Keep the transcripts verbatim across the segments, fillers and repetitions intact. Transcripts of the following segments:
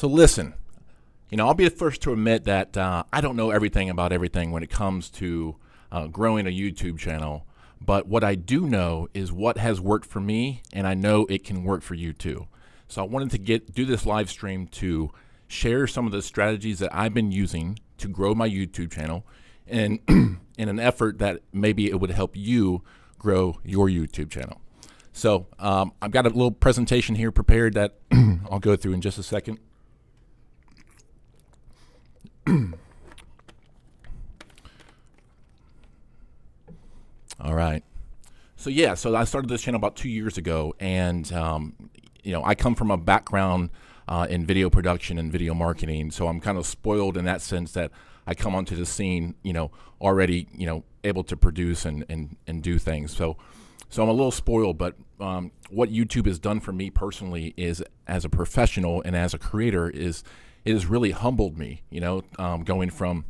So listen, you know, I'll be the first to admit that uh, I don't know everything about everything when it comes to uh, growing a YouTube channel. But what I do know is what has worked for me, and I know it can work for you too. So I wanted to get do this live stream to share some of the strategies that I've been using to grow my YouTube channel, and in an effort that maybe it would help you grow your YouTube channel. So um, I've got a little presentation here prepared that I'll go through in just a second. All right. So yeah, so I started this channel about two years ago, and um, you know, I come from a background uh, in video production and video marketing, so I'm kind of spoiled in that sense that I come onto the scene, you know, already, you know, able to produce and and and do things. So, so I'm a little spoiled, but um, what YouTube has done for me personally is, as a professional and as a creator, is it has really humbled me. You know, um, going from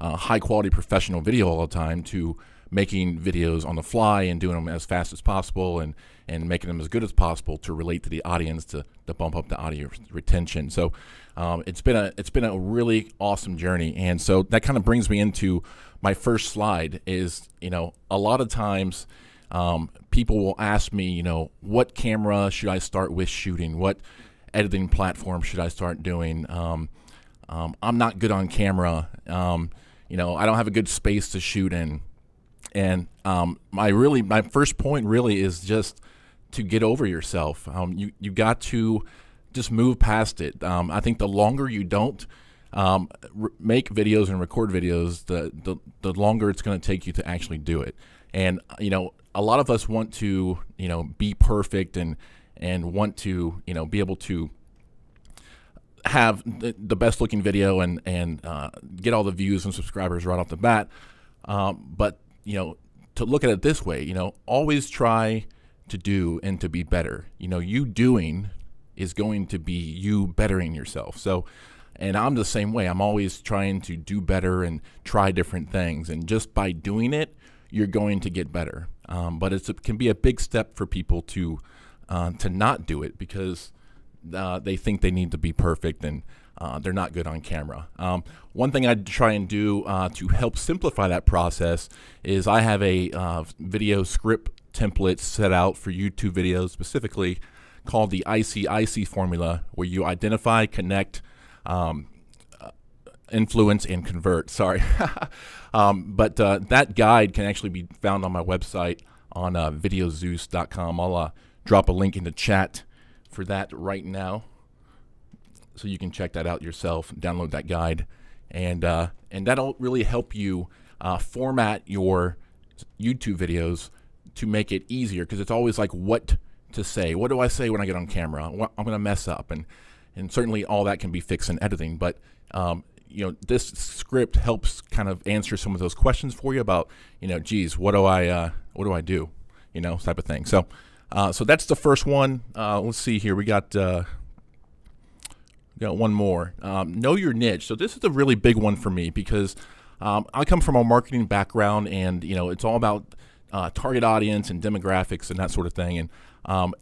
uh, high quality professional video all the time to making videos on the fly and doing them as fast as possible and, and making them as good as possible to relate to the audience, to, to bump up the audience retention. So um, it's been a it's been a really awesome journey. And so that kind of brings me into my first slide is, you know, a lot of times um, people will ask me, you know, what camera should I start with shooting? What editing platform should I start doing? Um, um, I'm not good on camera. Um, you know, I don't have a good space to shoot in. And um, my really my first point really is just to get over yourself. Um, you you got to just move past it. Um, I think the longer you don't um, make videos and record videos, the the, the longer it's going to take you to actually do it. And you know, a lot of us want to you know be perfect and and want to you know be able to have the, the best looking video and and uh, get all the views and subscribers right off the bat, um, but you know, to look at it this way, you know, always try to do and to be better. You know, you doing is going to be you bettering yourself. So, and I'm the same way. I'm always trying to do better and try different things. And just by doing it, you're going to get better. Um, but it's, it can be a big step for people to uh, to not do it because uh, they think they need to be perfect and uh, they're not good on camera. Um, one thing I try and do uh, to help simplify that process is I have a uh, video script template set out for YouTube videos specifically called the I C I C formula, where you identify, connect, um, influence, and convert. Sorry. um, but uh, that guide can actually be found on my website on uh, video zeus dot com. I'll uh, drop a link in the chat for that right now, so you can check that out yourself, download that guide, and uh, and that'll really help you uh, format your YouTube videos to make it easier, because it's always like what to say. What do I say when I get on camera? I'm gonna mess up, and and certainly all that can be fixed in editing, but um, you know, this script helps kind of answer some of those questions for you about, you know, geez, what do I uh, what do I do, you know, type of thing. So uh, so that's the first one. Uh, let's see here, we got. Uh, Got one more. Um, know your niche. So this is a really big one for me because um, I come from a marketing background, and you know it's all about uh, target audience and demographics and that sort of thing. And um,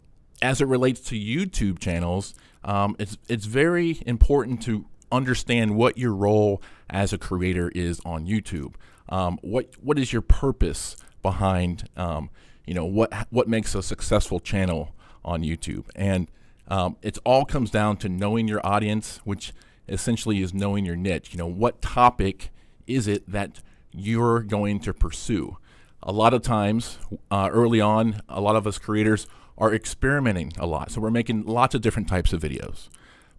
as it relates to YouTube channels, um, it's it's very important to understand what your role as a creator is on YouTube. Um, what what is your purpose behind um, you know what what makes a successful channel on YouTube? And Um, it all comes down to knowing your audience, which essentially is knowing your niche. You know, what topic is it that you're going to pursue? A lot of times, uh, early on, a lot of us creators are experimenting a lot. So we're making lots of different types of videos.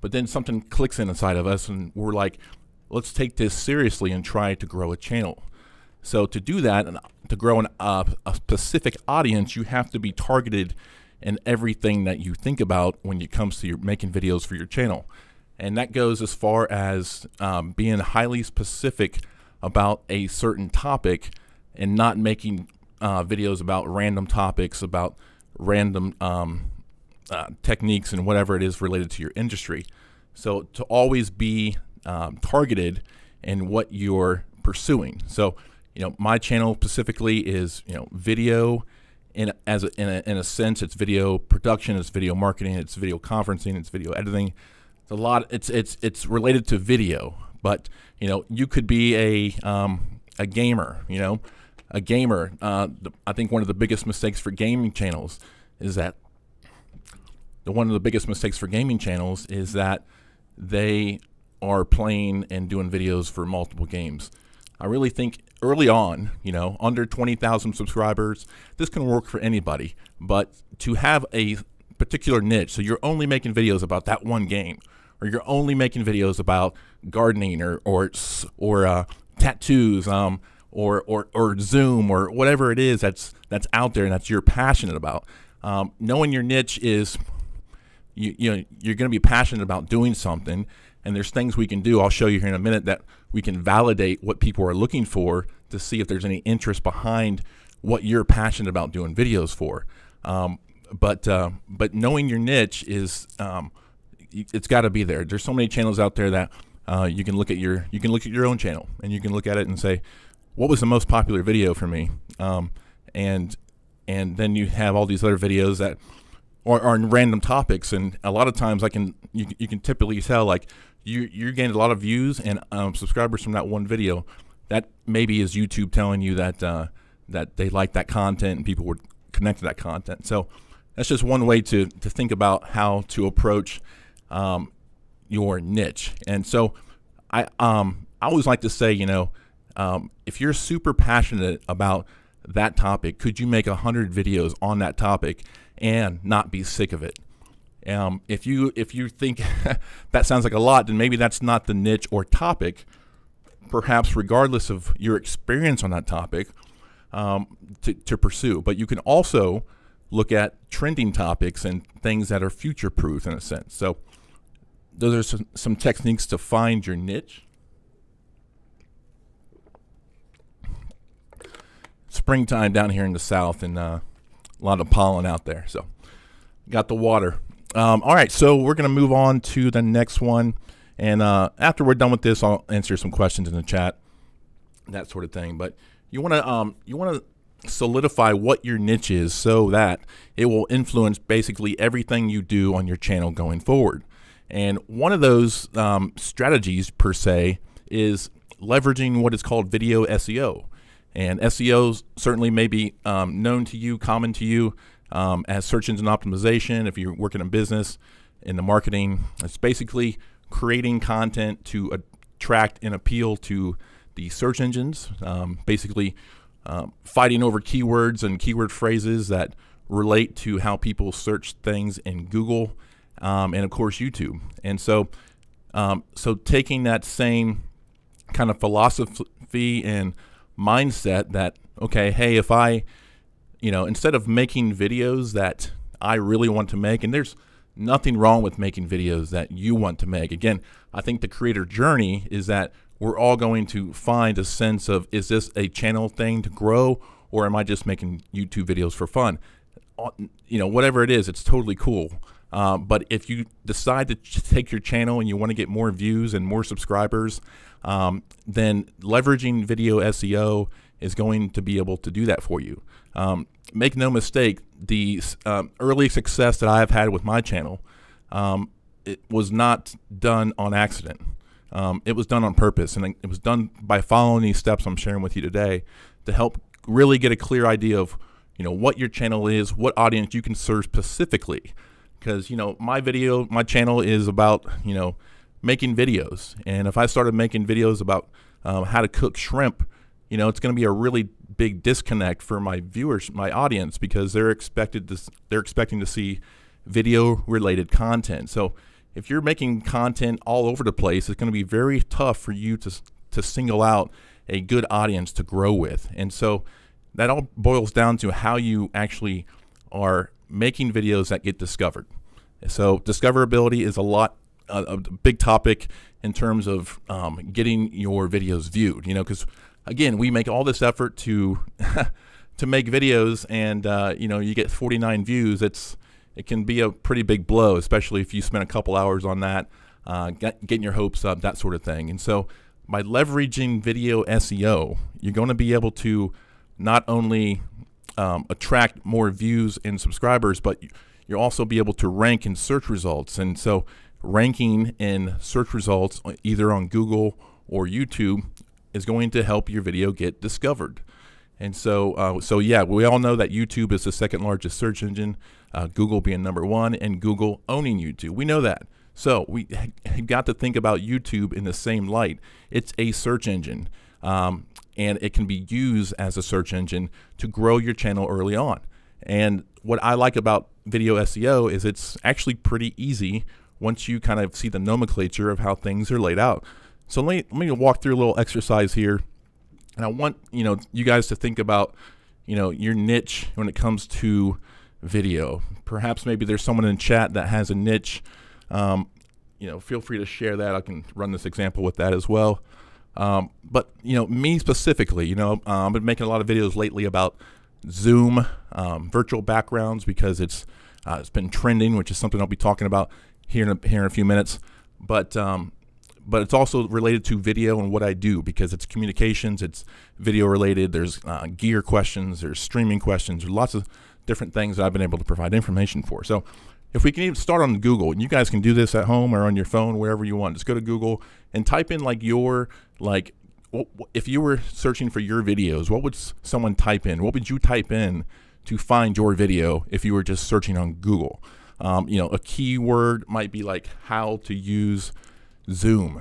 But then something clicks in inside of us, and we're like, let's take this seriously and try to grow a channel. So to do that, and to grow an, uh, a specific audience, you have to be targeted and everything that you think about when it comes to your making videos for your channel. And that goes as far as um, being highly specific about a certain topic and not making uh, videos about random topics, about random um, uh, techniques and whatever it is related to your industry. So to always be um, targeted in what you're pursuing. So, you know, my channel specifically is, you know, video. In as a, in, a, in a sense, it's video production, it's video marketing, it's video conferencing, it's video editing, It's a lot. It's it's it's related to video, but you know, you could be a um, a gamer. You know, a gamer. Uh, the, I think one of the biggest mistakes for gaming channels is that the one of the biggest mistakes for gaming channels is that they are playing and doing videos for multiple games. I really think early on, you know, under twenty thousand subscribers, this can work for anybody. But to have a particular niche, so you're only making videos about that one game, or you're only making videos about gardening, or or or uh, tattoos, um, or or or Zoom, or whatever it is that's that's out there and that's you're passionate about. Um, knowing your niche is, you you know, you're going to be passionate about doing something. And there's things we can do, I'll show you here in a minute, that we can validate what people are looking for to see if there's any interest behind what you're passionate about doing videos for. Um, but uh, but knowing your niche is, um, it's got to be there. There's so many channels out there that uh, you can look at your you can look at your own channel, and you can look at it and say, what was the most popular video for me? Um, and and then you have all these other videos that are, are on random topics, and a lot of times I can you you can typically tell, like, You, you gained a lot of views and um, subscribers from that one video. That maybe is YouTube telling you that uh, that they like that content and people would connect to that content. So that's just one way to, to think about how to approach um, your niche. And so I, um, I always like to say, you know, um, if you're super passionate about that topic, could you make one hundred videos on that topic and not be sick of it? Um, if you if you think that sounds like a lot, then maybe that's not the niche or topic. Perhaps, regardless of your experience on that topic, um, to, to pursue. But you can also look at trending topics and things that are future-proof in a sense. So those are some, some techniques to find your niche. Springtime down here in the South, and uh, a lot of pollen out there. So got the water. Um, all right, so we're going to move on to the next one. And uh, after we're done with this, I'll answer some questions in the chat, that sort of thing. But you want to um, you want to solidify what your niche is so that it will influence basically everything you do on your channel going forward. And one of those um, strategies, per se, is leveraging what is called video S E O. And S E O certainly may be um, known to you, common to you. Um, as search engine optimization, if you're working in business, in the marketing, it's basically creating content to attract and appeal to the search engines, um, basically uh, fighting over keywords and keyword phrases that relate to how people search things in Google um, and, of course, YouTube. And so, um, so taking that same kind of philosophy and mindset that, okay, hey, if I you know, instead of making videos that I really want to make, and there's nothing wrong with making videos that you want to make. Again, I think the creator journey is that we're all going to find a sense of, is this a channel thing to grow, or am I just making YouTube videos for fun? You know, whatever it is, it's totally cool. Uh, but if you decide to take your channel and you want to get more views and more subscribers, um, then leveraging video S E O is going to be able to do that for you. Um, make no mistake, the um, early success that I have had with my channel, um, it was not done on accident. Um, it was done on purpose, and it was done by following these steps I'm sharing with you today to help really get a clear idea of, you know, what your channel is, what audience you can serve specifically. Because, you know, my video, my channel is about, you know, making videos. And if I started making videos about um, how to cook shrimp, you know, it's going to be a really big disconnect for my viewers, my audience, because they're expected to, they're expecting to see video-related content. So if you're making content all over the place, it's going to be very tough for you to, to single out a good audience to grow with. And so that all boils down to how you actually are making videos that get discovered. So discoverability is a lot, a, a big topic in terms of um, getting your videos viewed, you know, because again, we make all this effort to to make videos, and uh, you know, you get forty-nine views. It's it can be a pretty big blow, especially if you spend a couple hours on that, uh, get, getting your hopes up, that sort of thing. And so, by leveraging video S E O, you're going to be able to not only um, attract more views and subscribers, but you'll also be able to rank in search results. And so, ranking in search results, either on Google or YouTube, is going to help your video get discovered. And so, uh, so yeah, we all know that YouTube is the second largest search engine, uh, Google being number one, and Google owning YouTube. We know that. So we got to think about YouTube in the same light. It's a search engine, um, and it can be used as a search engine to grow your channel early on. And what I like about video S E O is it's actually pretty easy once you kind of see the nomenclature of how things are laid out. So let me, let me walk through a little exercise here. And I want, you know, you guys to think about, you know, your niche when it comes to video. Perhaps maybe there's someone in chat that has a niche. Um, you know, feel free to share that. I can run this example with that as well. Um, but, you know, me specifically, you know, uh, I've been making a lot of videos lately about Zoom, um, virtual backgrounds, because it's uh, it's been trending, which is something I'll be talking about here in a, here in a few minutes. But um, but it's also related to video and what I do, because it's communications, it's video related. There's uh, gear questions, there's streaming questions, there's lots of different things that I've been able to provide information for. So if we can even start on Google, and you guys can do this at home or on your phone, wherever you want. Just go to Google and type in like your like. If you were searching for your videos, what would someone type in? What would you type in to find your video if you were just searching on Google? Um, you know, a keyword might be like how to use Zoom.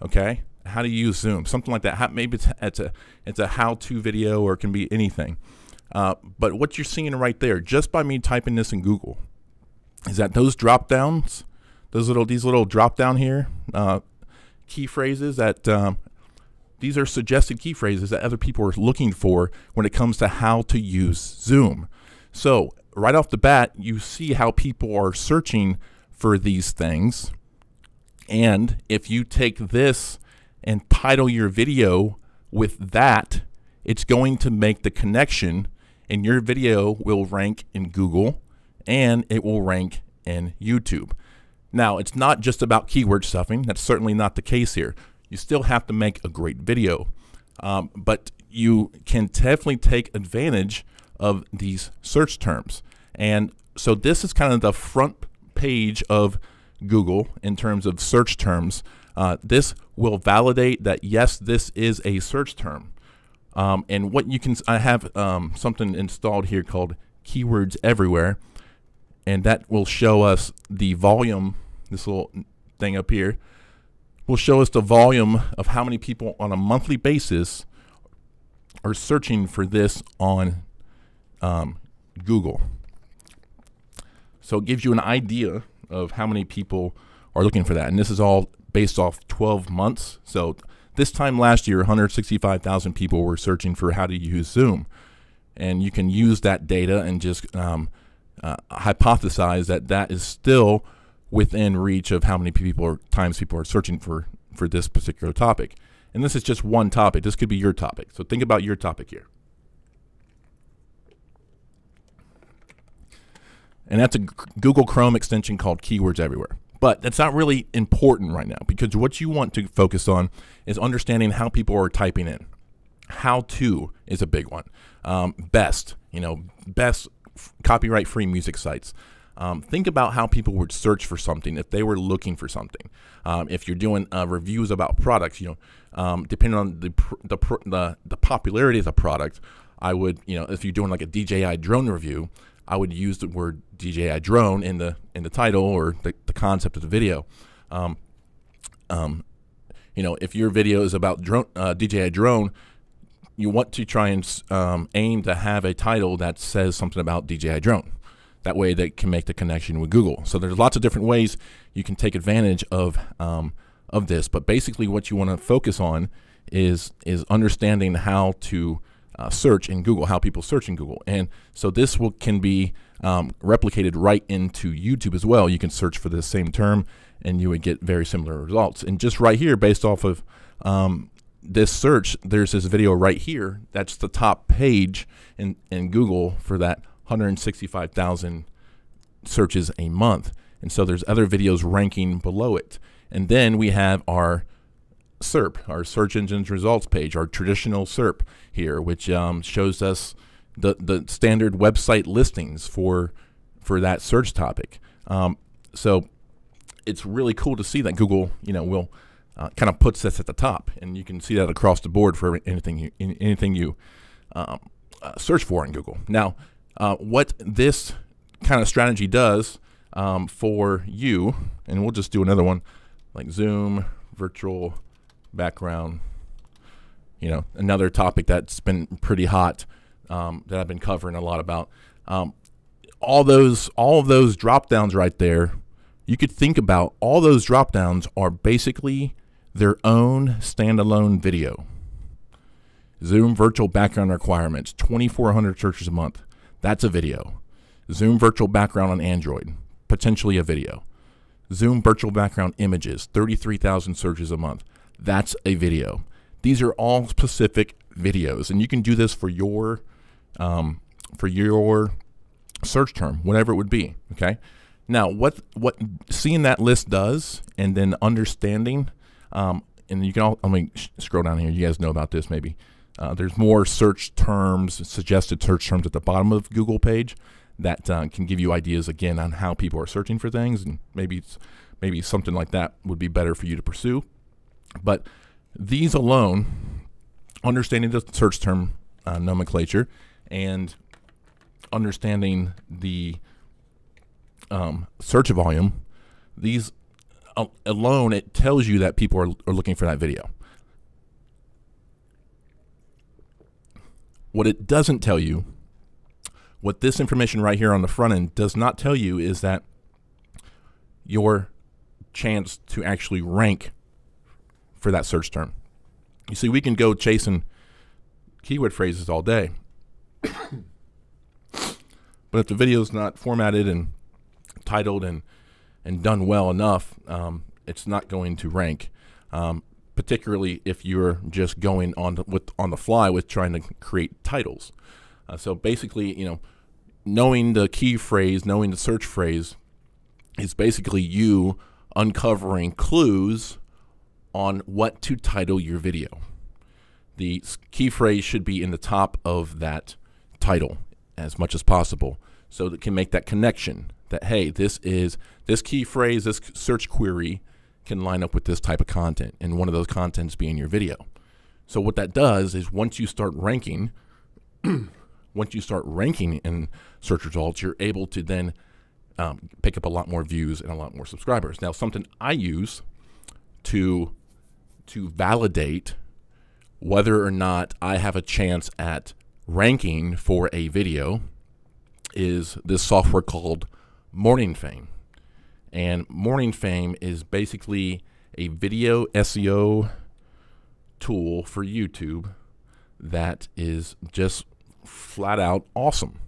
Okay, how to use Zoom, something like that. How, maybe it's, it's a it's a how-to video, or it can be anything. Uh, but what you're seeing right there, just by me typing this in Google, is that those drop downs, those little these little drop down here, uh, key phrases that. Um, These are suggested key phrases that other people are looking for when it comes to how to use Zoom. So right off the bat, you see how people are searching for these things. And if you take this and title your video with that, it's going to make the connection, and your video will rank in Google and it will rank in YouTube. Now, it's not just about keyword stuffing. That's certainly not the case here. You still have to make a great video, um, but you can definitely take advantage of these search terms. And so this is kind of the front page of Google in terms of search terms. Uh, this will validate that, yes, this is a search term. Um, and what you can, I have um, something installed here called Keywords Everywhere, and that will show us the volume, this little thing up here, will show us the volume of how many people on a monthly basis are searching for this on um, Google. So it gives you an idea of how many people are looking for that. And this is all based off twelve months. So this time last year, one hundred sixty-five thousand people were searching for how to use Zoom. And you can use that data and just um, uh, hypothesize that that is still within reach of how many people or times people are searching for for this particular topic. And this is just one topic. This could be your topic. So think about your topic here. And that's a Google Chrome extension called Keywords Everywhere. But that's not really important right now, because what you want to focus on is understanding how people are typing in. How to is a big one. Um, best, you know, best copyright-free music sites. Um, think about how people would search for something if they were looking for something. Um, if you're doing uh, reviews about products, you know, um, depending on the, pr the, pr the the popularity of the product, I would, you know, if you're doing like a D J I drone review, I would use the word D J I drone in the in the title or the, the concept of the video. Um, um, you know, if your video is about drone, uh, D J I drone, you want to try and um, aim to have a title that says something about D J I drone. That way they can make the connection with Google. So there's lots of different ways you can take advantage of, um, of this. But basically what you want to focus on is, is understanding how to uh, search in Google, how people search in Google. And so this will, can be um, replicated right into YouTube as well. You can search for the same term and you would get very similar results. And just right here, based off of um, this search, there's this video right here. That's the top page in, in Google for that one hundred sixty-five thousand searches a month. And so there's other videos ranking below it. And then we have our SERP, our search engines results page, our traditional SERP here, which um, shows us the, the standard website listings for, for that search topic. Um, so it's really cool to see that Google, you know, will uh, kind of puts this at the top, and you can see that across the board for anything you anything you um, uh, search for in Google. Now, uh, what this kind of strategy does um, for you, and we'll just do another one like Zoom, virtual background. You know, another topic that's been pretty hot um, that I've been covering a lot about. Um, all those, all of those drop downs right there. You could think about all those drop downs are basically their own standalone video. Zoom virtual background requirements, twenty-four hundred searches a month. That's a video. Zoom virtual background on Android, potentially a video. Zoom virtual background images, thirty-three thousand searches a month. That's a video. These are all specific videos, and you can do this for your, um, for your search term, whatever it would be. Okay. Now, what what seeing that list does, and then understanding, um, and you can all, let me scroll down here. You guys know about this, maybe. Uh, there's more search terms, suggested search terms at the bottom of Google page that uh, can give you ideas again on how people are searching for things, and maybe it's, maybe something like that would be better for you to pursue. But these alone, understanding the search term uh, nomenclature and understanding the um, search volume, these uh, alone, it tells you that people are, are looking for that video. What it doesn't tell you, what this information right here on the front end does not tell you, is that your chance to actually rank for that search term. You see, we can go chasing keyword phrases all day, but if the video's not formatted and titled and and done well enough, um, it's not going to rank. Um, particularly if you're just going on the, with on the fly with trying to create titles. Uh, so basically, you know, knowing the key phrase, knowing the search phrase, is basically you uncovering clues on what to title your video. The key phrase should be in the top of that title as much as possible, so that can make that connection that, hey, this is this key phrase, this search query can line up with this type of content, and one of those contents being your video. So what that does is, once you start ranking, once you start ranking in search results, you're able to then um, pick up a lot more views and a lot more subscribers. Now, something I use to to validate whether or not I have a chance at ranking for a video is this software called Morning Fame. And Morning Fame is basically a video S E O tool for YouTube that is just flat out awesome,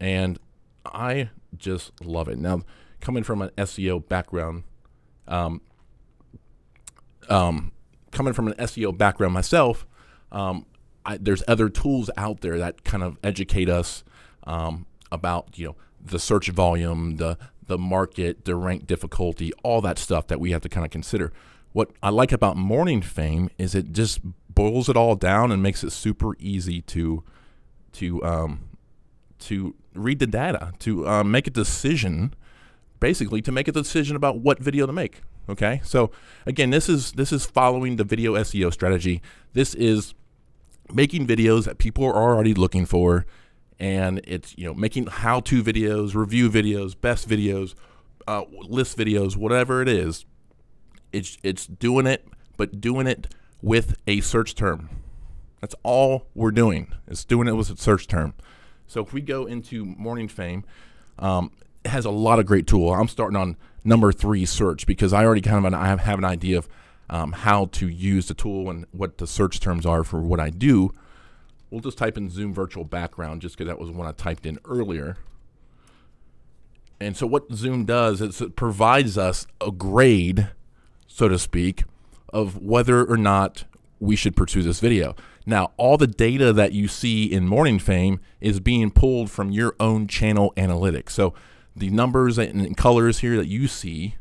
and I just love it. Now, coming from an S E O background, um, Um, coming from an S E O background myself, um, I, there's other tools out there that kind of educate us um, about, you know, the search volume, the the market, the rank difficulty, all that stuff that we have to kind of consider. What I like about Morning Fame is it just boils it all down and makes it super easy to to um, to read the data, to uh, make a decision, basically to make a decision about what video to make. Okay, so again, this is this is following the video S E O strategy. This is making videos that people are already looking for, and it's, you know, making how-to videos, review videos, best videos, uh, list videos, whatever it is. It's it's doing it, but doing it with a search term. That's all we're doing. It's doing it with a search term. So if we go into Morning Fame, um, it has a lot of great tools. I'm starting on number three, search, because I already kind of an, I have an idea of um, how to use the tool and what the search terms are for what I do. We'll just type in Zoom virtual background, just because that was one I typed in earlier. And so what Zoom does is it provides us a grade, so to speak, of whether or not we should pursue this video. Now, all the data that you see in Morning Fame is being pulled from your own channel analytics. So the numbers and colors here that you see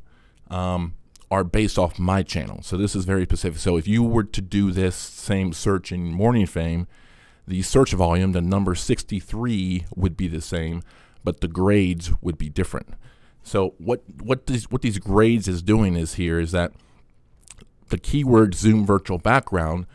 um, are based off my channel. So this is very specific. So if you were to do this same search in Morning Fame, the search volume, the number sixty-three would be the same, but the grades would be different. So what what these what these grades is doing is here is that the keyword Zoom virtual background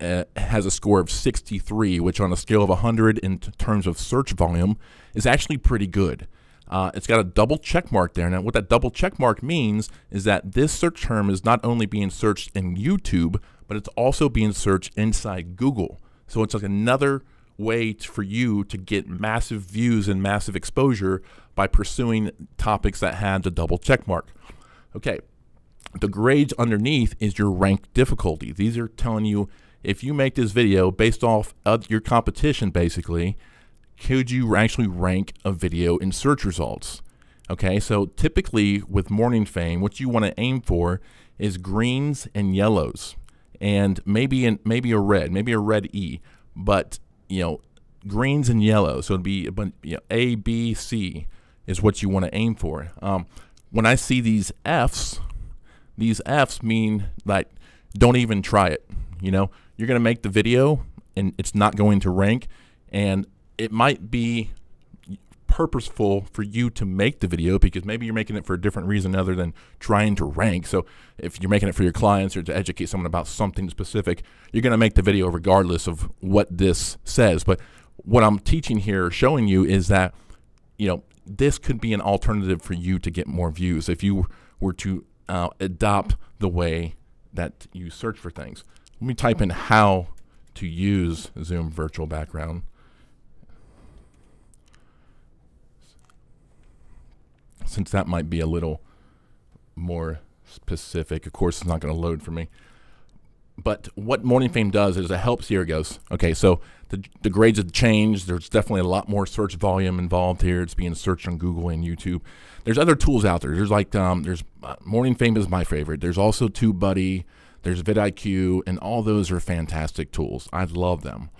uh, has a score of sixty-three, which on a scale of one hundred in terms of search volume is actually pretty good. Uh, it's got a double check mark there. Now what that double check mark means is that this search term is not only being searched in YouTube, but it's also being searched inside Google. So it's like another way for you to get massive views and massive exposure by pursuing topics that have the double check mark. Okay, the grades underneath is your rank difficulty. These are telling you if you make this video based off of your competition, basically, could you actually rank a video in search results? Okay, so typically with Morning Fame, what you want to aim for is greens and yellows, and maybe in maybe a red, maybe a red E, but you know, greens and yellows. So it'd be you know, A, B, C is what you want to aim for. Um, when I see these Fs, these Fs mean like don't even try it. You know, you're gonna make the video and it's not going to rank, and it might be purposeful for you to make the video because maybe you're making it for a different reason other than trying to rank. So if you're making it for your clients or to educate someone about something specific, you're going to make the video regardless of what this says. But what I'm teaching here, showing you, is that, you know, this could be an alternative for you to get more views if you were to uh, adopt the way that you search for things. Let me type in how to use Zoom virtual background. Since that might be a little more specific. Of course, it's not going to load for me. But what Morning Fame does is it helps. Here it goes. Okay, so the, the grades have changed. There's definitely a lot more search volume involved here. It's being searched on Google and YouTube. There's other tools out there. There's like, um, there's uh, Morning Fame is my favorite. There's also TubeBuddy. There's VidIQ, and all those are fantastic tools. I love them.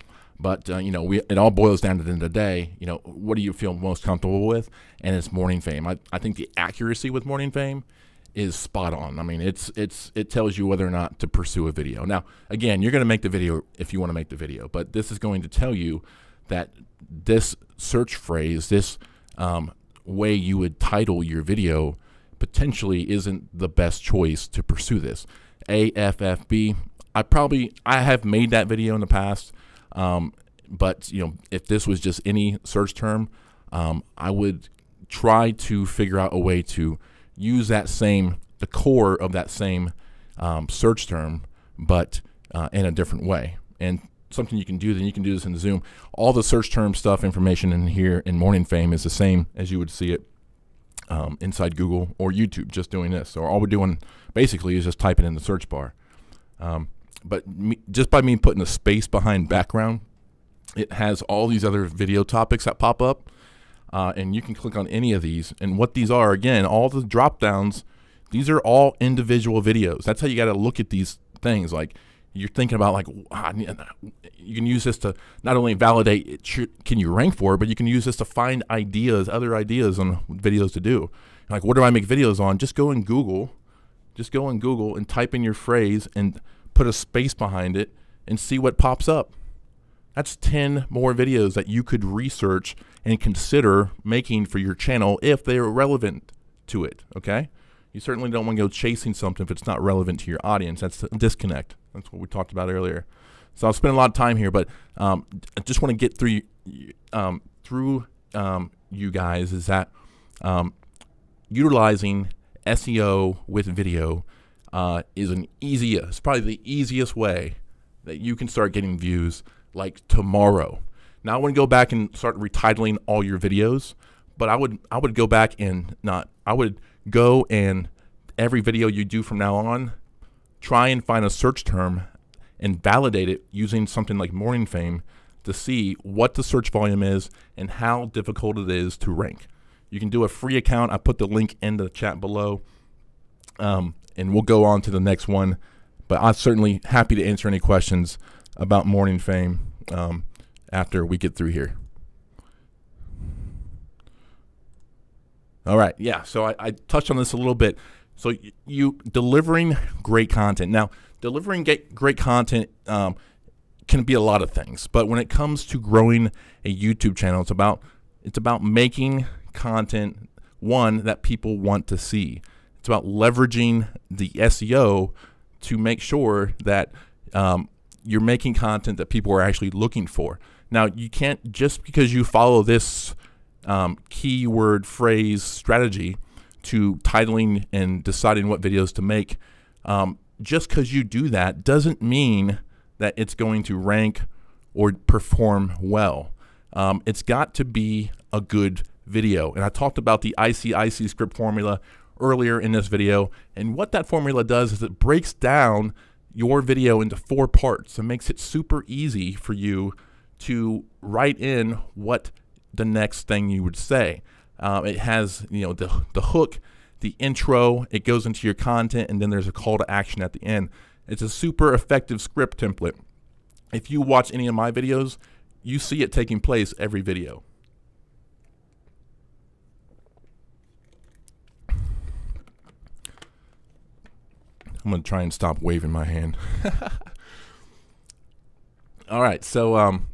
But, uh, you know, we, it all boils down to the end of the day, you know, what do you feel most comfortable with? And it's Morning Fame. I, I think the accuracy with Morning Fame is spot on. I mean, it's it's it tells you whether or not to pursue a video. Now, again, you're going to make the video if you want to make the video. But this is going to tell you that this search phrase, this um, way you would title your video potentially isn't the best choice to pursue this. A F F B, I probably, I have made that video in the past. Um, but you know, if this was just any search term, um, I would try to figure out a way to use that same, the core of that same um, search term, but uh, in a different way. And something you can do, then you can do this in Zoom. All the search term stuff, information in here in Morning Fame is the same as you would see it um, inside Google or YouTube. Just doing this, so all we're doing basically is just typing in the search bar. Um, But me, just by me putting a space behind background, it has all these other video topics that pop up, uh, and you can click on any of these. And what these are, again, all the drop downs, these are all individual videos. That's how you got to look at these things. Like you're thinking about, like, ah, you can use this to not only validate it should, can you rank for it, but you can use this to find ideas, other ideas on videos to do. Like, what do I make videos on? Just go in Google, just go in Google and type in your phrase and put a space behind it and see what pops up. That's ten more videos that you could research and consider making for your channel if they are relevant to it, okay? You certainly don't want to go chasing something if it's not relevant to your audience. That's the disconnect. That's what we talked about earlier. So I'll spend a lot of time here, but um, I just want to get through, um, through um, you guys is that um, utilizing S E O with video Uh, is an easiest, it's probably the easiest way that you can start getting views like tomorrow. Now I want to go back and start retitling all your videos, but I would I would go back and not I would go and every video you do from now on, try and find a search term and validate it using something like Morning Fame to see what the search volume is and how difficult it is to rank. You can do a free account. I put the link in the chat below. Um, and we'll go on to the next one, but I'm certainly happy to answer any questions about Morning Fame um, after we get through here. All right, yeah, so I, I touched on this a little bit. So you, you delivering great content. Now, delivering great content um, can be a lot of things, but when it comes to growing a YouTube channel, it's about, it's about making content one that people want to see. It's about leveraging the S E O to make sure that um, you're making content that people are actually looking for. Now, you can't, just because you follow this um, keyword phrase strategy to titling and deciding what videos to make, um, just because you do that doesn't mean that it's going to rank or perform well. Um, it's got to be a good video. And I talked about the I C I C script formula earlier in this video. And what that formula does is it breaks down your video into four parts and makes it super easy for you to write in what the next thing you would say. Uh, it has, you know, the, the hook, the intro, it goes into your content, and then there's a call to action at the end. It's a super effective script template. If you watch any of my videos, you see it taking place every video. I'm gonna try and stop waving my hand. All right, so um,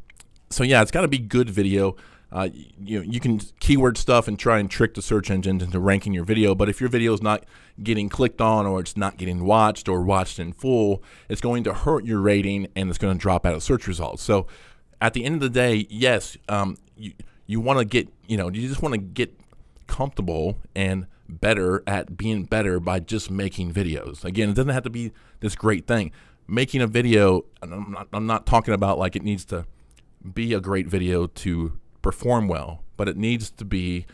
so yeah, it's got to be good video. Uh, you you can keyword stuff and try and trick the search engines into ranking your video, but if your video is not getting clicked on, or it's not getting watched or watched in full, it's going to hurt your rating and it's going to drop out of search results. So at the end of the day, yes, um, you you want to get, you know, you just want to get comfortable and better at being better by just making videos. Again, it doesn't have to be this great thing. Making a video, and I'm not, I'm not talking about like it needs to be a great video to perform well, but it needs to be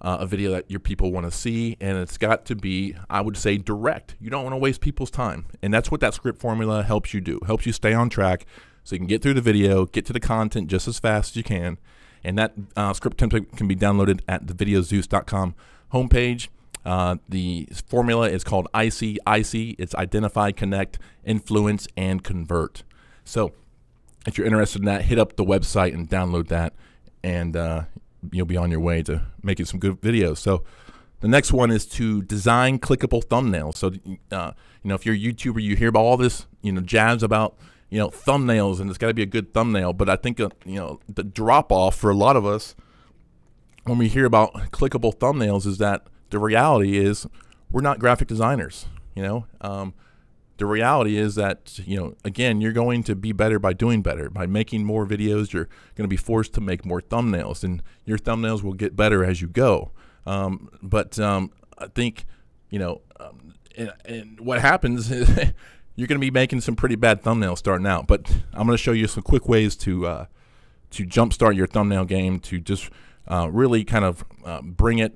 uh, a video that your people want to see, and it's got to be, I would say, direct. You don't want to waste people's time, and that's what that script formula helps you do. Helps you stay on track so you can get through the video, get to the content just as fast as you can, and that uh, script template can be downloaded at the video zeus dot com homepage. Uh, the formula is called I C I C. It's Identify, Connect, Influence, and Convert. So if you're interested in that, hit up the website and download that, and uh, you'll be on your way to making some good videos. So the next one is to design clickable thumbnails. So uh, you know, if you're a YouTuber, you hear about all this, you know, jabs about, you know, thumbnails, and it's got to be a good thumbnail. But I think uh, you know, the drop off for a lot of us when we hear about clickable thumbnails is that the reality is we're not graphic designers, you know. Um, the reality is that, you know, again, you're going to be better by doing better. By making more videos, you're going to be forced to make more thumbnails, and your thumbnails will get better as you go. Um, but um, I think, you know, um, and, and what happens is you're going to be making some pretty bad thumbnails starting out. But I'm going to show you some quick ways to uh, to jumpstart your thumbnail game, to just uh, really kind of uh, bring it,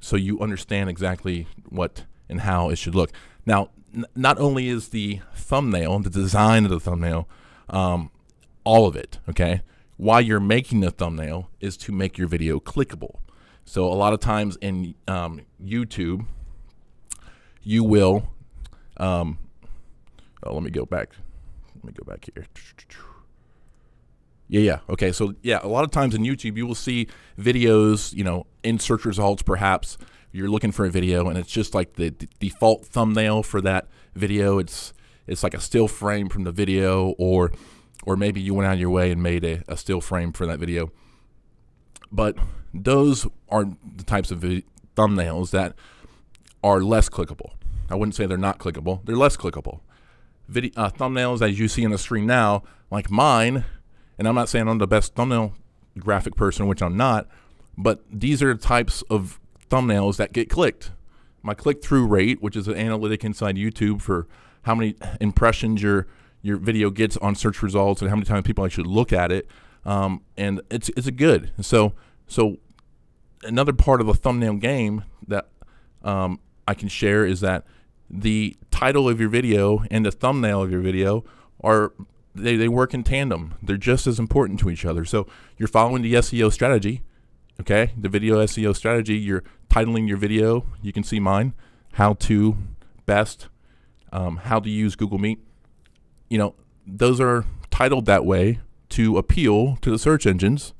so you understand exactly what and how it should look. Now, n not only is the thumbnail, the design of the thumbnail, um, all of it, okay? Why you're making the thumbnail is to make your video clickable. So a lot of times in um, YouTube, you will, um, oh, let me go back, let me go back here. Yeah, yeah, okay, so yeah, a lot of times in YouTube, you will see videos, you know, in search results perhaps, you're looking for a video, and it's just like the d default thumbnail for that video. It's it's like a still frame from the video, or or maybe you went out of your way and made a, a still frame for that video. But those are the types of thumbnails that are less clickable. I wouldn't say they're not clickable, they're less clickable. Video, uh, thumbnails, as you see on the screen now, like mine, and I'm not saying I'm the best thumbnail graphic person, which I'm not, but these are types of thumbnails that get clicked. My click-through rate, which is an analytic inside YouTube for how many impressions your your video gets on search results and how many times people actually look at it, um, and it's it's a good. So so another part of a thumbnail game that um, I can share is that the title of your video and the thumbnail of your video are, They, they work in tandem. They're just as important to each other. So you're following the S E O strategy, okay? The video S E O strategy, you're titling your video. You can see mine, how to best, um, how to use Google Meet. You know, those are titled that way to appeal to the search engines,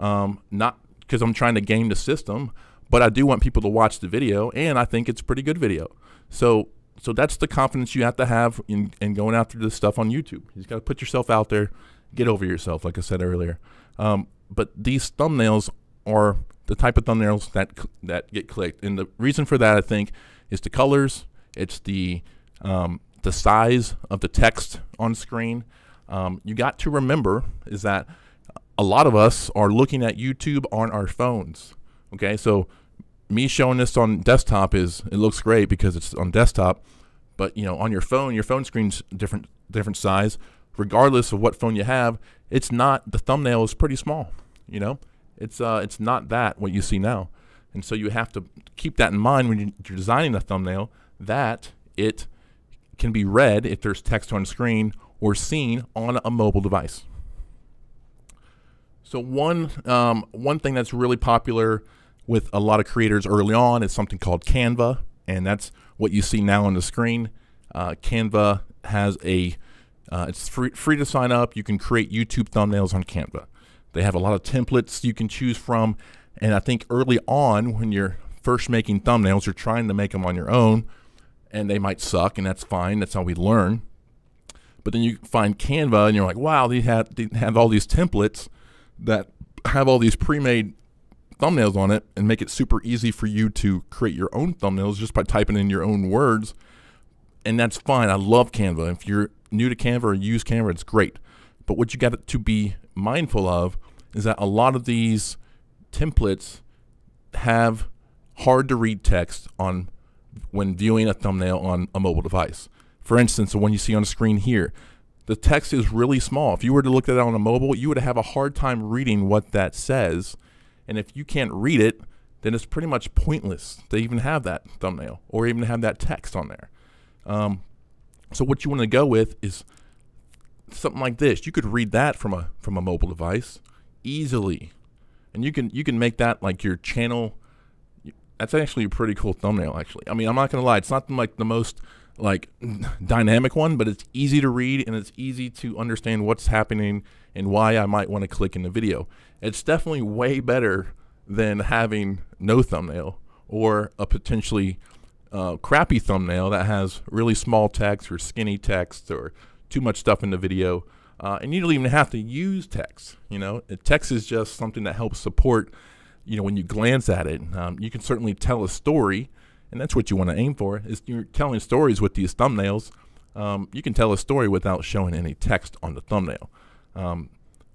um, not because I'm trying to game the system, but I do want people to watch the video, and I think it's a pretty good video. So So that's the confidence you have to have in, in going after this stuff on YouTube. You just got to put yourself out there, get over yourself, like I said earlier. Um, but these thumbnails are the type of thumbnails that that get clicked. And the reason for that, I think, is the colors, it's the um, the size of the text on screen. Um, you got to remember is that a lot of us are looking at YouTube on our phones. Okay, so me showing this on desktop is, it looks great because it's on desktop, but you know, on your phone, your phone screen's different different size. Regardless of what phone you have, it's not, the thumbnail is pretty small. You know, it's uh, it's not that what you see now, and so you have to keep that in mind when you're designing a thumbnail, that it can be read if there's text on screen or seen on a mobile device. So one um, one thing that's really popular with a lot of creators early on is something called Canva, and that's what you see now on the screen. Uh, Canva has a uh, it's free free to sign up. You can create YouTube thumbnails on Canva. They have a lot of templates you can choose from, and I think early on when you're first making thumbnails, you're trying to make them on your own, and they might suck, and that's fine. That's how we learn. But then you find Canva, and you're like, wow, they have, they have all these templates that have all these pre-made thumbnails on it and make it super easy for you to create your own thumbnails just by typing in your own words. And that's fine. I love Canva. If you're new to Canva or use Canva, it's great. But what you got to be mindful of is that a lot of these templates have hard to read text on when viewing a thumbnail on a mobile device. For instance, the one you see on the screen here, the text is really small. If you were to look at it on a mobile, you would have a hard time reading what that says. And if you can't read it, then it's pretty much pointless to even have that thumbnail or even have that text on there. Um, so what you want to go with is something like this. You could read that from a from a mobile device easily, and you can you can make that like your channel. That's actually a pretty cool thumbnail. Actually, I mean, I'm not gonna lie, it's not like the most like dynamic one, but it's easy to read and it's easy to understand what's happening and why I might want to click in the video. It's definitely way better than having no thumbnail or a potentially uh, crappy thumbnail that has really small text or skinny text or too much stuff in the video, uh, and you don't even have to use text. You know, text is just something that helps support. You know, when you glance at it, um, you can certainly tell a story, and that's what you want to aim for. Is you're telling stories with these thumbnails. Um, you can tell a story without showing any text on the thumbnail. Um,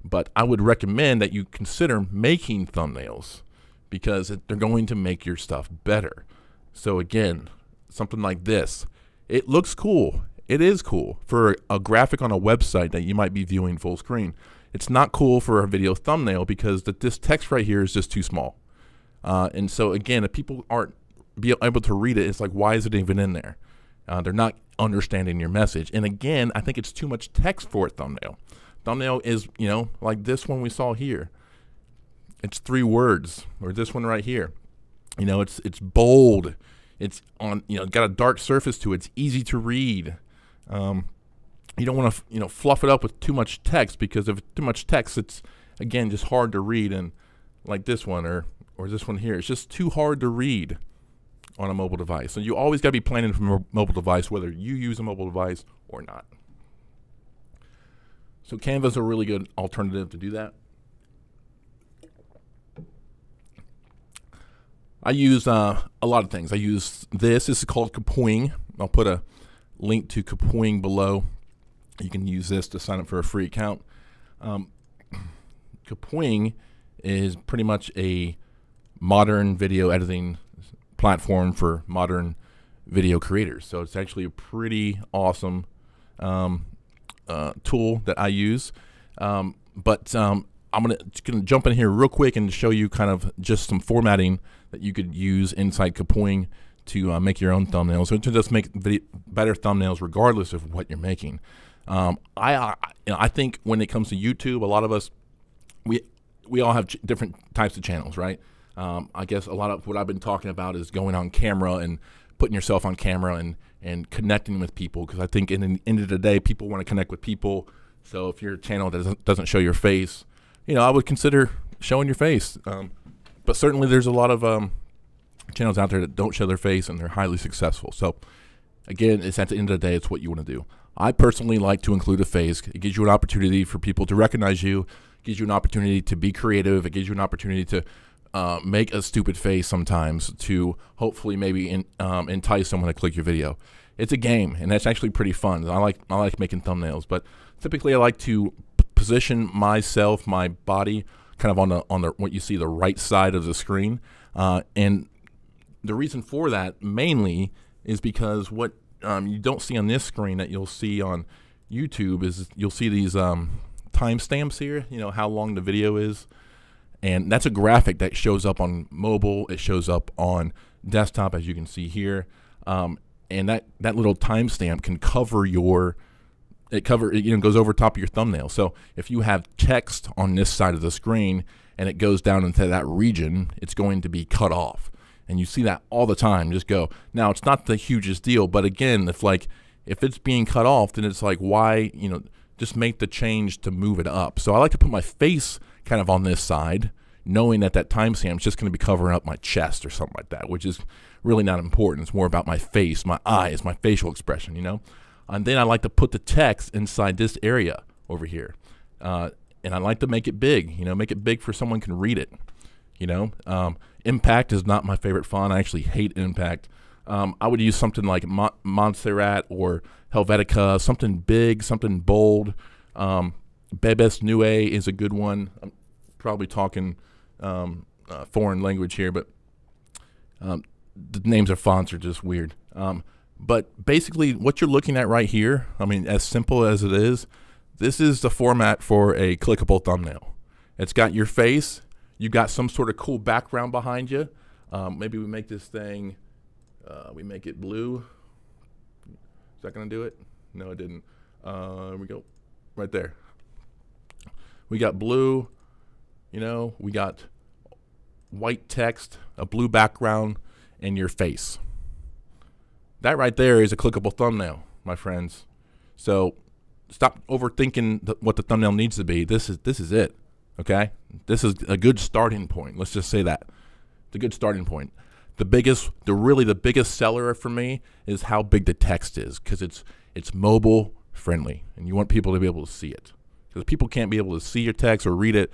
but I would recommend that you consider making thumbnails because they're going to make your stuff better. So again, something like this. It looks cool. It is cool for a graphic on a website that you might be viewing full screen. It's not cool for a video thumbnail because that this text right here is just too small. Uh, and so again, if people aren't be able to read it, it's like, why is it even in there? Uh, they're not understanding your message. And again, I think it's too much text for a thumbnail. Thumbnail is, you know, like this one we saw here. It's three words, or this one right here. You know, it's it's bold. It's on, you know, got a dark surface to it. It's easy to read. Um, you don't want to, you know, fluff it up with too much text because if too much text, it's again just hard to read. And like this one or or this one here, it's just too hard to read on a mobile device. So you always got to be planning from a mobile device, whether you use a mobile device or not. So Canva's a really good alternative to do that. I use uh, a lot of things. I use this. This is called Kapwing. I'll put a link to Kapwing below. You can use this to sign up for a free account. Um, Kapwing is pretty much a modern video editing platform for modern video creators. So it's actually a pretty awesome um, uh, tool that I use. Um, but um, I'm gonna, gonna jump in here real quick and show you kind of just some formatting that you could use inside Kapwing to uh, make your own thumbnails, or to just make video better thumbnails regardless of what you're making. Um, I, I, you know, I think when it comes to YouTube, a lot of us, we, we all have ch different types of channels, right? Um, I guess a lot of what I've been talking about is going on camera and putting yourself on camera and, and connecting with people, because I think in the end of the day, people want to connect with people. So if your channel doesn't, doesn't show your face, you know, I would consider showing your face. Um, but certainly there's a lot of um, channels out there that don't show their face and they're highly successful. So again, it's at the end of the day, it's what you want to do. I personally like to include a face. It gives you an opportunity for people to recognize you. It gives you an opportunity to be creative. It gives you an opportunity to uh, make a stupid face sometimes to hopefully maybe in, um, entice someone to click your video. It's a game, and that's actually pretty fun. I like, I like making thumbnails, but typically I like to position myself, my body, kind of on the on the what you see the right side of the screen, uh, and the reason for that mainly is because what um, you don't see on this screen that you'll see on YouTube is you'll see these um, timestamps here. You know how long the video is, and that's a graphic that shows up on mobile. It shows up on desktop, as you can see here. Um, And that, that little timestamp can cover your, it cover it, you know, goes over top of your thumbnail. So if you have text on this side of the screen and it goes down into that region, it's going to be cut off. And you see that all the time. Just go. Now, it's not the hugest deal, but again, if like if it's being cut off, then it's like, why, you know, just make the change to move it up. So I like to put my face kind of on this side, knowing that that timestamp is just going to be covering up my chest or something like that, which is really not important. It's more about my face, my eyes, my facial expression, you know? And then I like to put the text inside this area over here. Uh, and I like to make it big, you know, make it big for someone can read it, you know? Um, Impact is not my favorite font. I actually hate Impact. Um, I would use something like Mo Montserrat or Helvetica, something big, something bold. Um, Bebes Nue is a good one. I'm probably talking Um, uh, foreign language here, but um, the names of fonts are just weird. Um, but basically what you're looking at right here, I mean, as simple as it is, this is the format for a clickable thumbnail. It's got your face, you've got some sort of cool background behind you. Um, maybe we make this thing, uh, we make it blue. Is that gonna do it? No, it didn't. Uh, here we go, right there. We got blue. You know, we got white text, a blue background, and your face. That right there is a clickable thumbnail, my friends. So stop overthinking the, what the thumbnail needs to be. This is this is it, okay? This is a good starting point. Let's just say that. It's a good starting point. The biggest, the really the biggest seller for me is how big the text is, because it's it's mobile friendly, and you want people to be able to see it. Because people can't be able to see your text or read it.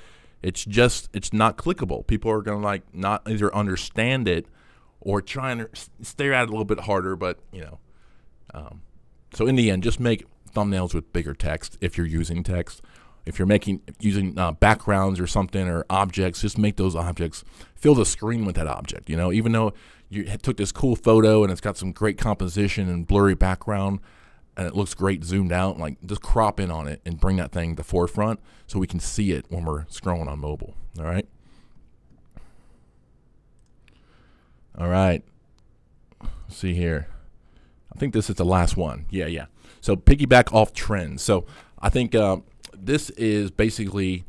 It's just, it's not clickable. People are gonna like not either understand it or try and stare at it a little bit harder, but you know. Um, so in the end, just make thumbnails with bigger text if you're using text. If you're making, using uh, backgrounds or something or objects, just make those objects, fill the screen with that object, you know? Even though you took this cool photo and it's got some great composition and blurry background, and it looks great zoomed out, like just crop in on it and bring that thing to the forefront so we can see it when we're scrolling on mobile. All right. All right. Let's see here. I think this is the last one. Yeah, yeah. So piggyback off trends. So I think uh, this is basically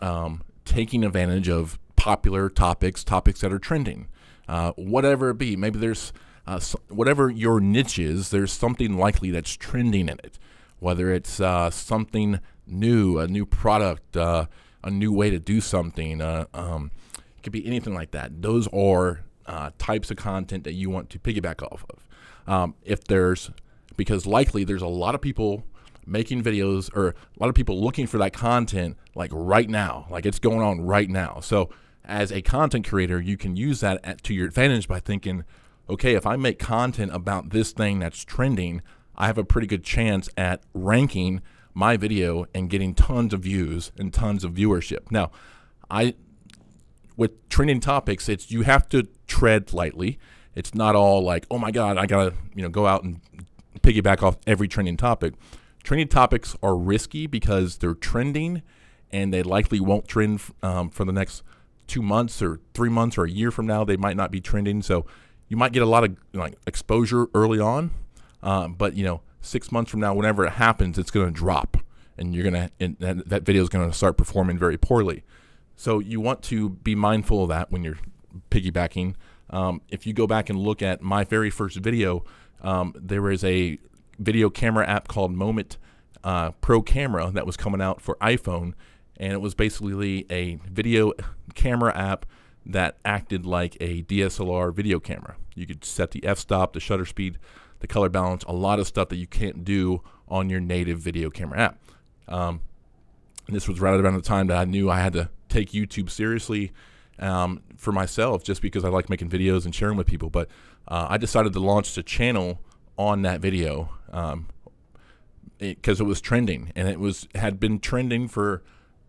um, taking advantage of popular topics, topics that are trending, uh, whatever it be. Maybe there's Uh, so whatever your niche is, there's something likely that's trending in it, whether it's uh, something new, a new product, uh, a new way to do something. Uh, um, it could be anything like that. Those are uh, types of content that you want to piggyback off of. Um, if there's, because likely there's a lot of people making videos or a lot of people looking for that content like right now, like it's going on right now. So as a content creator, you can use that at, to your advantage by thinking, okay, if I make content about this thing that's trending, I have a pretty good chance at ranking my video and getting tons of views and tons of viewership. Now, I, with trending topics, it's you have to tread lightly. It's not all like, oh my God, I gotta you know go out and piggyback off every trending topic. Trending topics are risky because they're trending, and they likely won't trend um, for the next two months or three months or a year from now. They might not be trending, so you might get a lot of like exposure early on, um, but you know, six months from now, whenever it happens, it's going to drop, and you're going to that, that video is going to start performing very poorly. So you want to be mindful of that when you're piggybacking. Um, if you go back and look at my very first video, um, there is a video camera app called Moment uh, Pro Camera that was coming out for iPhone, and it was basically a video camera app that acted like a D S L R video camera. You could set the f-stop, the shutter speed, the color balance, a lot of stuff that you can't do on your native video camera app. Um, and this was right around the time that I knew I had to take YouTube seriously um, for myself, just because I like making videos and sharing with people. But uh, I decided to launch a channel on that video because um, it, it was trending, and it was had been trending for,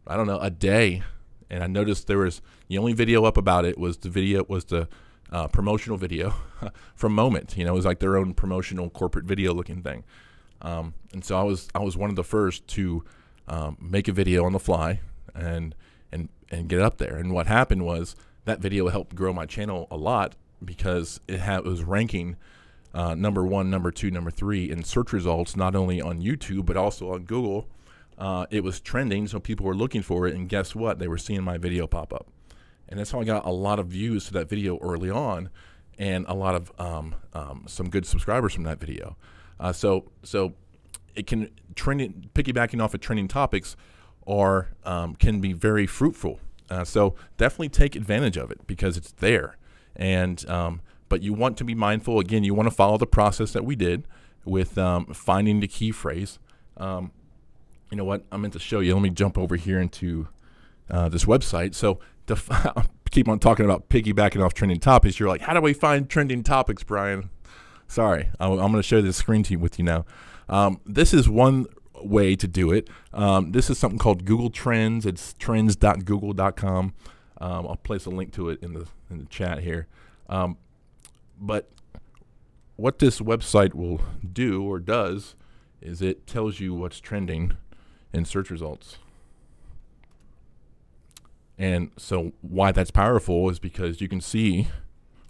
I don't know, a day. And I noticed there was, the only video up about it was the video was the uh, promotional video from Moment. You know, it was like their own promotional corporate video looking thing. Um, and so I was I was one of the first to um, make a video on the fly and and and get up there. And what happened was that video helped grow my channel a lot, because it had it was ranking uh, number one, number two, number three in search results, not only on YouTube but also on Google. Uh, it was trending, so people were looking for it, and guess what? They were seeing my video pop up, and that's how I got a lot of views to that video early on, and a lot of um, um, some good subscribers from that video. Uh, so, so it can trending, piggybacking off of trending topics, are um, can be very fruitful. Uh, so definitely take advantage of it, because it's there, and um, but you want to be mindful. Again, you want to follow the process that we did with um, finding the key phrase. Um, You know what? I meant to show you. Let me jump over here into uh, this website. So to keep on talking about piggybacking off trending topics, you're like, how do we find trending topics, Brian? Sorry, I'm, I'm going to share this screen to you with you now. Um, this is one way to do it. Um, this is something called Google Trends. It's trends dot google dot com. Um, I'll place a link to it in the in the chat here. Um, but what this website will do or does is it tells you what's trending in search results. And so why that's powerful is because you can see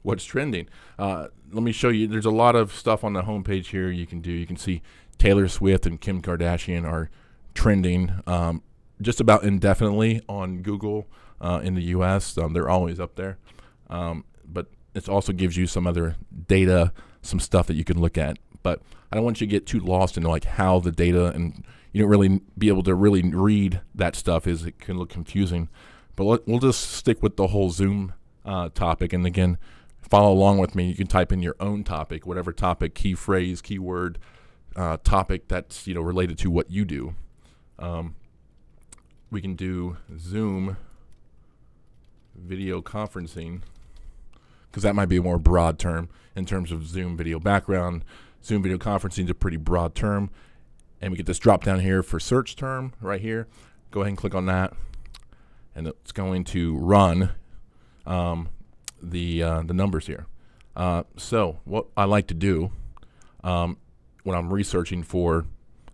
what's trending. Uh, let me show you, there's a lot of stuff on the homepage here you can do. You can see Taylor Swift and Kim Kardashian are trending um, just about indefinitely on Google uh, in the U S Um, they're always up there. Um, but it also gives you some other data, some stuff that you can look at. But I don't want you to get too lost in like how the data, and you don't really be able to really read that stuff, is it can look confusing. But let, we'll just stick with the whole Zoom uh, topic. And again, follow along with me. You can type in your own topic, whatever topic, key phrase, keyword, uh, topic that's, you know, related to what you do. Um, we can do Zoom video conferencing, because that might be a more broad term in terms of Zoom video background. Zoom video conferencing is a pretty broad term. And we get this drop down here for search term right here. Go ahead and click on that. And it's going to run um, the, uh, the numbers here. Uh, so what I like to do um, when I'm researching for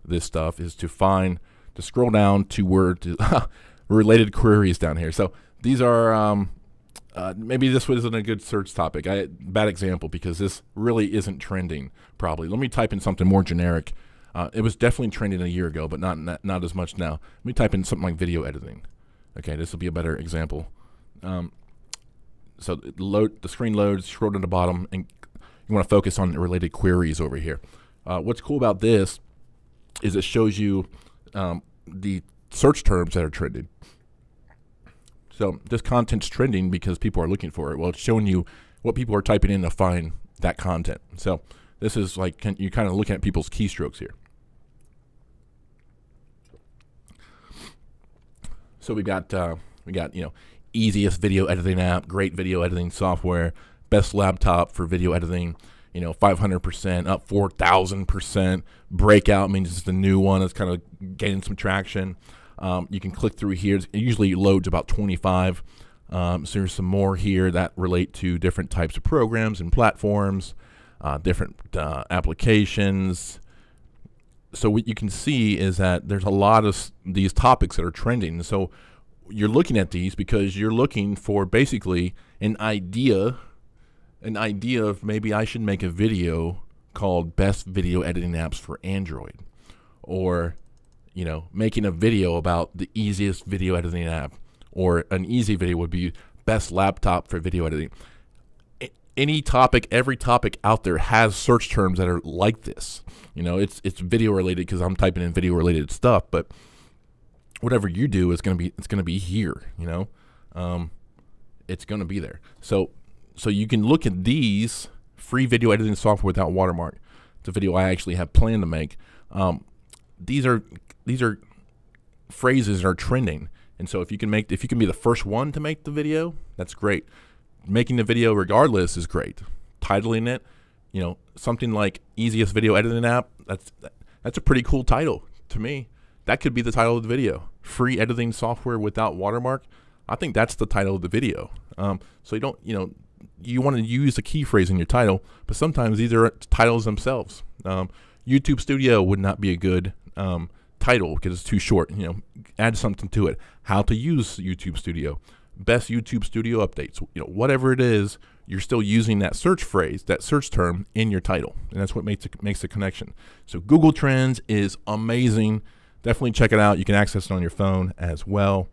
this stuff is to find, to scroll down to where to related queries down here. So these are, um, Uh, maybe this wasn't a good search topic. I, bad example, because this really isn't trending probably. Let me type in something more generic. Uh, it was definitely trending a year ago, but not, not not as much now. Let me type in something like video editing. Okay, this will be a better example. Um, so it load, the screen loads, scroll down to the bottom, and you want to focus on related queries over here. Uh, what's cool about this is it shows you um, the search terms that are trending. So this content's trending because people are looking for it. Well, it's showing you what people are typing in to find that content. So this is like, can, you're kind of looking at people's keystrokes here. So we got, uh, we got, you know, easiest video editing app, great video editing software, best laptop for video editing, you know, five hundred percent, up four thousand percent, breakout means it's the new one. It's kind of gaining some traction. Um, you can click through here. It usually loads about twenty-five. Um, so there's some more here that relate to different types of programs and platforms, uh, different uh, applications. So what you can see is that there's a lot of these topics that are trending. So you're looking at these because you're looking for basically an idea, an idea of maybe I should make a video called Best Video Editing Apps for Android, or you know, making a video about the easiest video editing app, or an easy video would be best laptop for video editing. I, any topic, every topic out there has search terms that are like this. You know, it's it's video related because I'm typing in video related stuff, but whatever you do is gonna be it's gonna be here. You know, um, it's gonna be there. So so you can look at these free video editing software without watermark. It's a video I actually have planned to make. Um, these are These are phrases that are trending, And so if you can make, if you can be the first one to make the video, that's great. Making the video regardless is great. Titling it, you know, something like easiest video editing app, that's that's a pretty cool title to me. That could be the title of the video. Free editing software without watermark. I think that's the title of the video. Um, so you don't, you know, you want to use the key phrase in your title, but sometimes these are titles themselves. Um, YouTube Studio would not be a good um, title because it's too short. You know, add something to it. How to use YouTube Studio. Best YouTube Studio updates. You know, whatever it is, you're still using that search phrase, that search term in your title, and that's what makes it, makes the connection. So Google Trends is amazing. Definitely check it out. You can access it on your phone as well,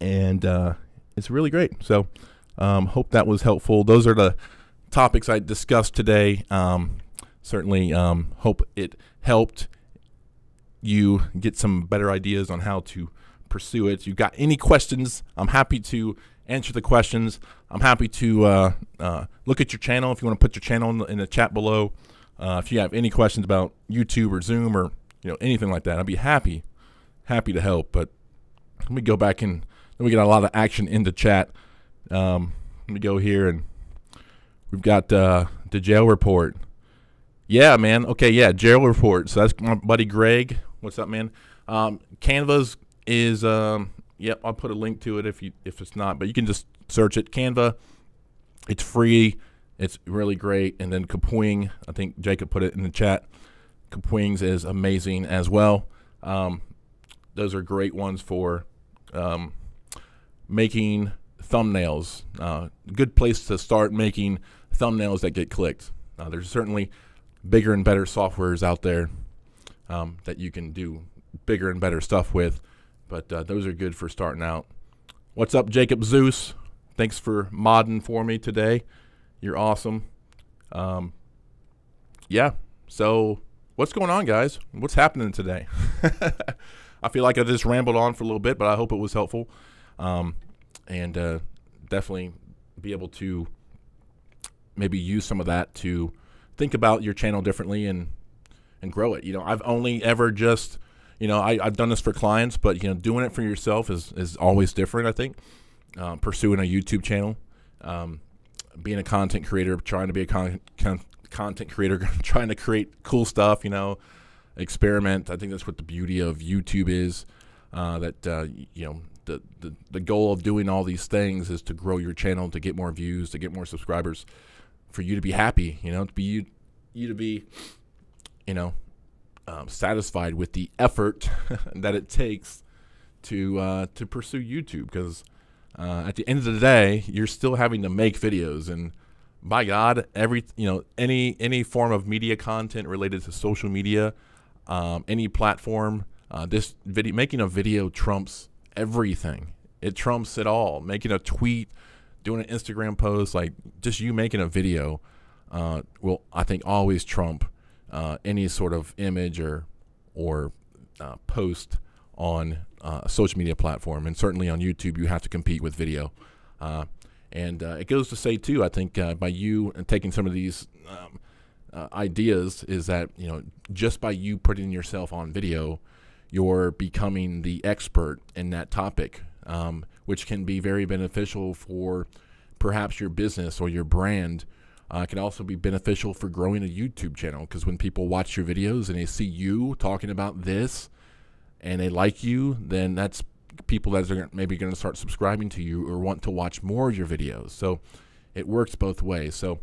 and uh, it's really great. So um, hope that was helpful. Those are the topics I discussed today. Um, certainly um, hope it helped you get some better ideas on how to pursue it. If you've got any questions, I'm happy to answer the questions. I'm happy to uh, uh, look at your channel if you want to put your channel in the, in the chat below. Uh, if you have any questions about YouTube or Zoom or you know anything like that, I'd be happy, happy to help. But let me go back and then we get a lot of action in the chat. Um, let me go here and we've got uh, the jail report. Yeah, man. Okay, yeah, jail report. So that's my buddy Greg. What's up, man? Um, Canva's is um, yep. I'll put a link to it if you if it's not, but you can just search it. Canva. It's free. It's really great. And then Kapwing. I think Jacob put it in the chat. Kapwing's is amazing as well. Um, those are great ones for um, making thumbnails. Uh, good place to start making thumbnails that get clicked. Uh, there's certainly bigger and better softwares out there um, that you can do bigger and better stuff with, but uh, those are good for starting out. What's up, Jacob Zeus? Thanks for modding for me today. You're awesome. Um, yeah, so what's going on, guys? What's happening today? I feel like I just rambled on for a little bit, but I hope it was helpful. Um, and uh, definitely be able to maybe use some of that to think about your channel differently and and grow it. You know, I've only ever just, you know, I, I've done this for clients, but, you know, doing it for yourself is, is always different, I think. Uh, pursuing a YouTube channel, um, being a content creator, trying to be a con con content creator trying to create cool stuff, you know, experiment. I think that's what the beauty of YouTube is, uh, that, uh, you know, the, the, the goal of doing all these things is to grow your channel, to get more views, to get more subscribers, for you to be happy, you know, to be you, you to be, you know, um, satisfied with the effort that it takes to, uh, to pursue YouTube. Because uh, at the end of the day, you're still having to make videos, and by God, every you know any any form of media content related to social media, um, any platform, uh, this video making a video trumps everything. It trumps it all. Making a tweet, doing an Instagram post, like just you making a video, uh, will I think always trump uh, any sort of image or or uh, post on uh, a social media platform, and certainly on YouTube, you have to compete with video. Uh, And uh, it goes to say too, I think, uh, by you taking some of these um, uh, ideas, is that you know just by you putting yourself on video, you're becoming the expert in that topic, um, which can be very beneficial for perhaps your business or your brand. Uh, it can also be beneficial for growing a YouTube channel, because when people watch your videos and they see you talking about this, and they like you, then that's people that are maybe going to start subscribing to you or want to watch more of your videos. So it works both ways. So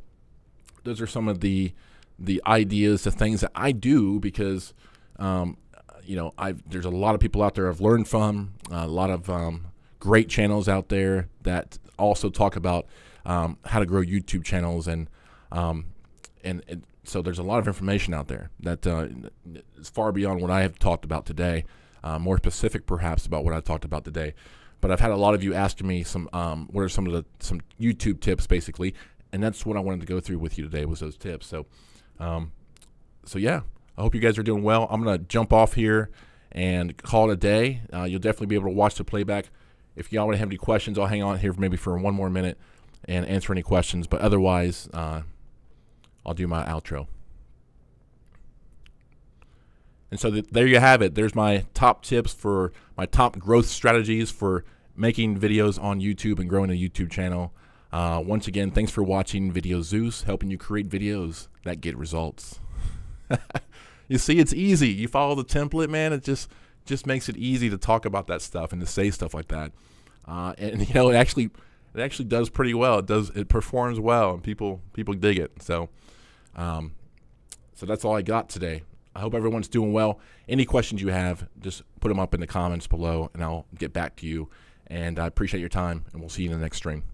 those are some of the the ideas, the things that I do, because um, you know I've there's a lot of people out there I've learned from, a lot of um, great channels out there that also talk about um, how to grow YouTube channels, and um, and, and so there's a lot of information out there that uh, is far beyond what I have talked about today. Uh, more specific, perhaps, about what I talked about today, but I've had a lot of you asking me some um, what are some of the some YouTube tips, basically, and that's what I wanted to go through with you today, was those tips. So, um, so yeah, I hope you guys are doing well. I'm gonna jump off here and call it a day. Uh, you'll definitely be able to watch the playback. If y'all want to have any questions, I'll hang on here for maybe for one more minute and answer any questions. But otherwise, uh, I'll do my outro. And so that, there you have it. There's my top tips for my top growth strategies for making videos on YouTube and growing a YouTube channel. Uh, once again, thanks for watching VideoZeus, helping you create videos that get results. You see, it's easy. You follow the template, man. It just just makes it easy to talk about that stuff and to say stuff like that. Uh, and you know, it actually it actually does pretty well. It does it performs well, and people people dig it. So, um, so that's all I got today. I hope everyone's doing well. Any questions you have, just put them up in the comments below, and I'll get back to you. And I appreciate your time, and we'll see you in the next stream.